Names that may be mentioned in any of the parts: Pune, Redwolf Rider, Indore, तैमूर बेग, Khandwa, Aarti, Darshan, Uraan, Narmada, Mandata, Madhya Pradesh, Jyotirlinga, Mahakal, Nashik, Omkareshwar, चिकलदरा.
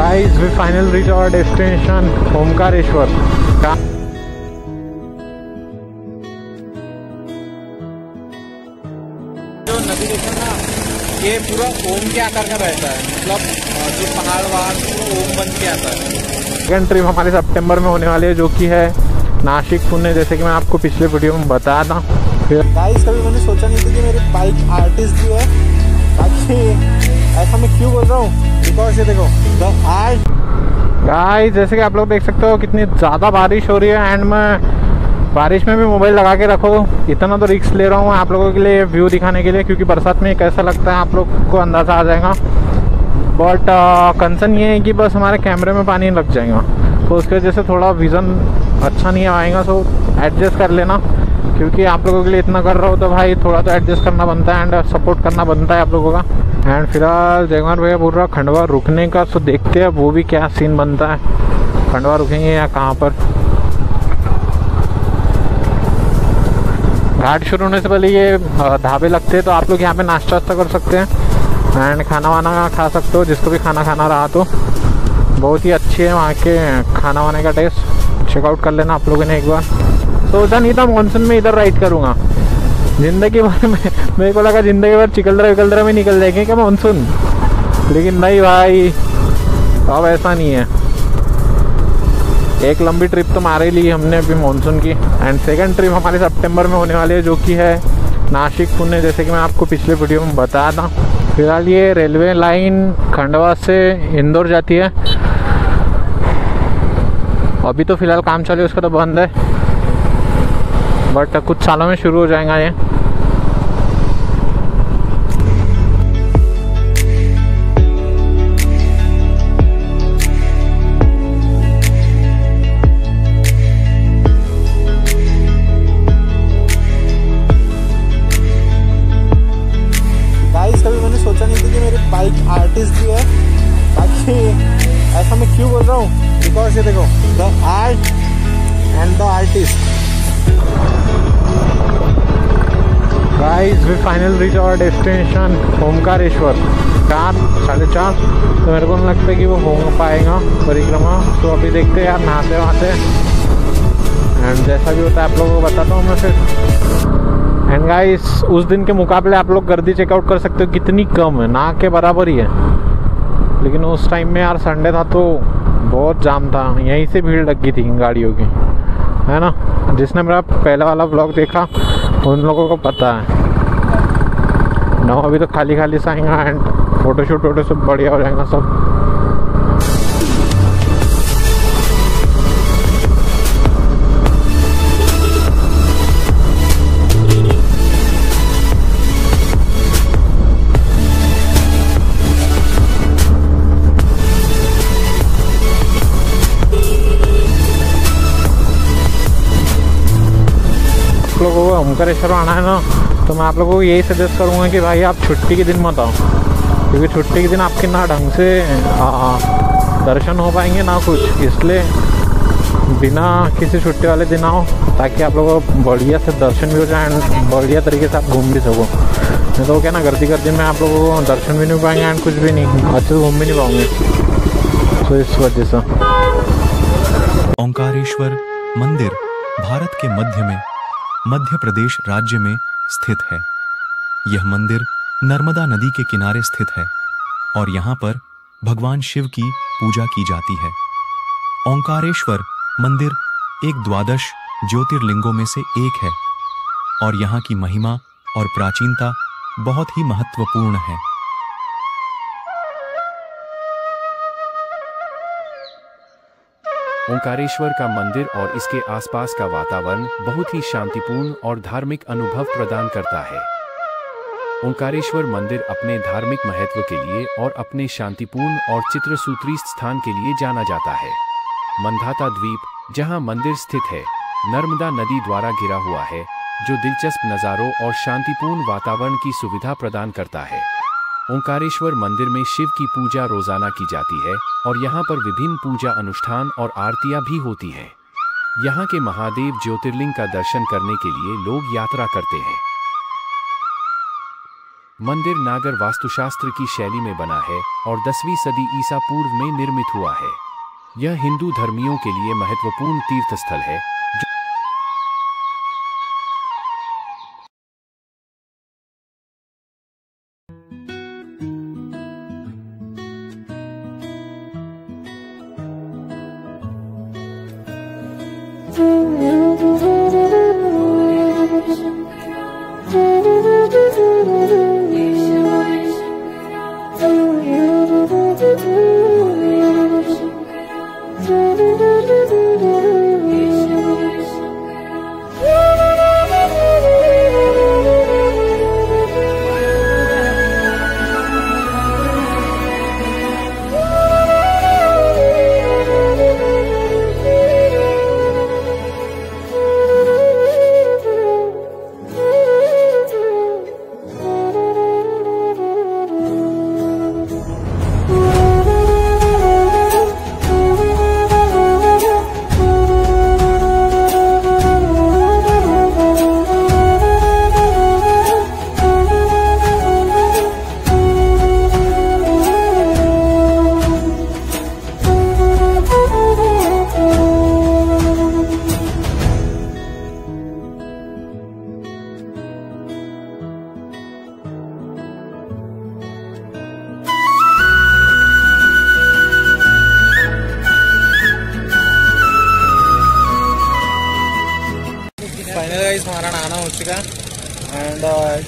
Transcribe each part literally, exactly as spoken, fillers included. Guys, we finally reached our destination, Omkareshwar. जो navigation ना, ये पूरा ओम के आकार का रहता है, मतलब जो पहाड़ वहाड़ ओम बन के आता है। सेकेंड ट्रिप हमारे सितंबर में होने वाली है, जो कि है नाशिक पुणे, जैसे कि मैं आपको पिछले वीडियो में बताया था। गाइस, कभी मैंने सोचा नहीं था कि मेरी बाइक आर्टिस्ट भी है। बाकी ऐसा मैं क्यों बोल रहा हूँ, बिकॉज ये देखो आज गाइस, जैसे कि आप लोग देख सकते हो कितनी ज़्यादा बारिश हो रही है। एंड मैं बारिश में भी मोबाइल लगा के रखो, इतना तो रिस्क ले रहा हूँ आप लोगों के लिए व्यू दिखाने के लिए, क्योंकि बरसात में कैसा लगता है आप लोग को अंदाज़ा आ जाएगा। बट कंसर्न ये है कि बस हमारे कैमरे में पानी लग जाएगा, तो उसकी वजह से थोड़ा विज़न अच्छा नहीं आएगा। सो एडजस्ट कर लेना, क्योंकि आप लोगों के लिए इतना कर रहा हो तो भाई थोड़ा तो एडजस्ट करना बनता है एंड सपोर्ट करना बनता है आप लोगों का। एंड फिलहाल जयमान भैया बोल रहा खंडवा रुकने का, तो देखते हैं वो भी क्या सीन बनता है, खंडवा रुकेंगे या कहाँ पर। घाट शुरू होने से पहले ये ढाबे लगते हैं, तो आप लोग यहाँ पे नाश्ता वास्ता कर सकते हैं एंड खाना वाना खा सकते हो, जिसको भी खाना खाना रहा तो बहुत ही अच्छी है वहाँ के खाना वाने का टेस्ट। चेकआउट कर लेना आप लोगों ने एक बार। सोचा नहीं था मानसून में इधर राइड करूँगा ज़िंदगी भर में, मेरे को लगा ज़िंदगी भर चिकलदरा विकलदरा में निकल जाएंगे क्या मानसून, लेकिन नहीं भाई, अब ऐसा नहीं है। एक लंबी ट्रिप तो मारे ली हमने अभी मानसून की। एंड सेकंड ट्रिप हमारे सितंबर में होने वाली है, जो कि है नासिक पुणे, जैसे कि मैं आपको पिछले वीडियो में बताया था। फिलहाल ये रेलवे लाइन खंडवा से इंदौर जाती है, अभी तो फ़िलहाल काम चले उसका तो बंद है, बट कुछ सालों में शुरू हो जाएगा ये। गाइस, कभी मैंने सोचा नहीं था कि मेरी बाइक आर्टिस्ट भी है। बाकी ऐसा मैं क्यों बोल रहा हूँ, बिकॉज ये देखो the art and the artist. Guys, we final reach our destination Omkareshwar. चार साढ़े चार तो मेरे को नहीं लगता कि वो हो पाएगा परिक्रमा, तो अभी देखते हैं यार, नहाते वहाते एंड जैसा भी होता है आप लोगों को बताता हूँ मैं फिर। एंड गाइस, उस दिन के मुकाबले आप लोग गर्दी चेकआउट कर सकते हो, कितनी कम है, ना के बराबर ही है। लेकिन उस टाइम में यार संडे था तो बहुत जाम था, यहीं से भीड़ लग गई थी गाड़ियों की, है ना। जिसने मेरा पहला वाला ब्लॉग देखा उन लोगों को पता है ना, अभी तो खाली खाली साएंगा एंड फोटोशूट वोटो सब बढ़िया हो जाएगा सब। लोगों को ओमकारेश्वर आना है ना, तो मैं आप लोगों को यही सजेस्ट करूँगा कि भाई आप छुट्टी के दिन मत आओ, क्योंकि छुट्टी के दिन आपके ना ढंग से दर्शन हो पाएंगे ना कुछ, इसलिए बिना किसी छुट्टी वाले दिन आओ, ताकि आप लोगों को बढ़िया से दर्शन भी हो जाए एंड बढ़िया तरीके से आप घूम भी सको। नहीं तो क्या ना, गर्दी गर्दी में आप लोगों को दर्शन भी नहीं हो पाएंगे एंड कुछ भी नहीं, अच्छे से घूम भी नहीं पाओगे, तो इस वजह से। ओमकारेश्वर मंदिर भारत के मध्य में मध्य प्रदेश राज्य में स्थित है। यह मंदिर नर्मदा नदी के किनारे स्थित है और यहाँ पर भगवान शिव की पूजा की जाती है। ओंकारेश्वर मंदिर एक द्वादश ज्योतिर्लिंगों में से एक है और यहाँ की महिमा और प्राचीनता बहुत ही महत्वपूर्ण है। ओंकारेश्वर का मंदिर और इसके आसपास का वातावरण बहुत ही शांतिपूर्ण और धार्मिक अनुभव प्रदान करता है। ओंकारेश्वर मंदिर अपने धार्मिक महत्व के लिए और अपने शांतिपूर्ण और चित्रसूत्री स्थान के लिए जाना जाता है। मंदाता द्वीप, जहां मंदिर स्थित है, नर्मदा नदी द्वारा घिरा हुआ है, जो दिलचस्प नज़ारों और शांतिपूर्ण वातावरण की सुविधा प्रदान करता है। ओंकारेश्वर मंदिर में शिव की पूजा रोजाना की जाती है और यहाँ पर विभिन्न पूजा अनुष्ठान और आरतियाँ भी होती हैं। यहाँ के महादेव ज्योतिर्लिंग का दर्शन करने के लिए लोग यात्रा करते हैं। मंदिर नागर वास्तुशास्त्र की शैली में बना है और दसवीं सदी ईसा पूर्व में निर्मित हुआ है। यह हिंदू धर्मियों के लिए महत्वपूर्ण तीर्थ स्थल है।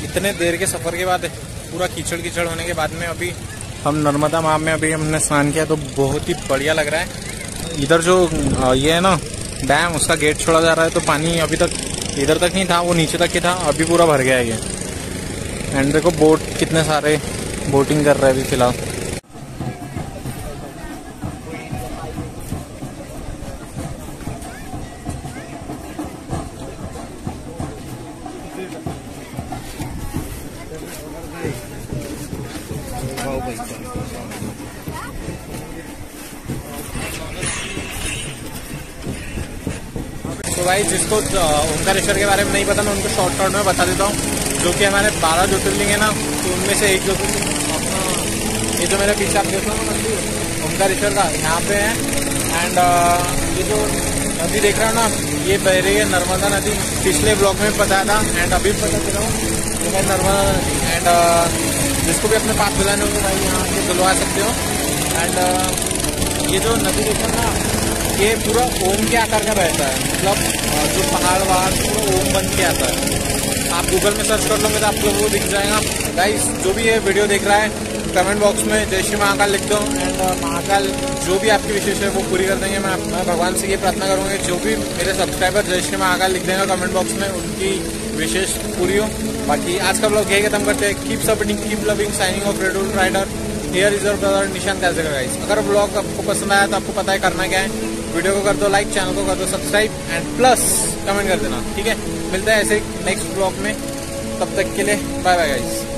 इतने देर के सफ़र के बाद पूरा कीचड़ कीचड़ होने के बाद में अभी हम नर्मदा माँ में अभी हमने स्नान किया तो बहुत ही बढ़िया लग रहा है। इधर जो ये है ना डैम, उसका गेट छोड़ा जा रहा है तो पानी अभी तक इधर तक नहीं था, वो नीचे तक ही था, अभी पूरा भर गया है ये। एंड देखो बोट, कितने सारे बोटिंग कर रहे हैं अभी फिलहाल। तो भाई जिसको ओंकारेश्वर के बारे में नहीं पता ना, उनको शॉर्ट शॉर्ट में बता देता हूँ। जो कि हमारे बारह ज्योतिर्लिंग है ना, तो उनमें से एक ज्योतिर्लिंग अपना ये जो मेरे पीछे आप देख रहे हो ना मंदिर ओंकारेश्वर का, यहाँ पे है। एंड ये जो नदी देख रहे हो ना, ये बह रही है नर्मदा नदी। पिछले ब्लॉग में बताया था एंड अभी पता चला हूँ ये है नर्मदा नदी। एंड जिसको भी अपने पास बुलाने हो तो भाई यहाँ से बुलवा सकते हो। एंड ये जो नदी देख रहे हो ना, ये पूरा ओम के आकार का रहता है, मतलब जो पहाड़ वहाड़ पूरा ओम बन के आता है। आप गूगल में सर्च कर लोगे तो आपको वो दिख जाएगा। गाइस जो भी ये वीडियो देख रहा है कमेंट बॉक्स में जय श्री महाकाल लिख दो एंड महाकाल जो भी आपकी विशेष है वो पूरी कर देंगे। मैं मैं भगवान से ये प्रार्थना करूँगा जो भी मेरे सब्सक्राइबर जय श्री महाकाल लिख देंगे कमेंट बॉक्स में, उनकी विशेष पूरी हो। बाकी आज का ब्लॉग यही खत्म करते हैं। Keep supporting, keep loving, signing off Redwolf Rider. Here is your brother Nishan कैसे गाइस। अगर ब्लॉग आपको पसंद आया तो आपको पता है करना क्या है, वीडियो को कर दो लाइक, चैनल को कर दो सब्सक्राइब एंड प्लस कमेंट कर देना, ठीक है। मिलता है ऐसे नेक्स्ट ब्लॉग में, तब तक के लिए बाय बाय गाइस।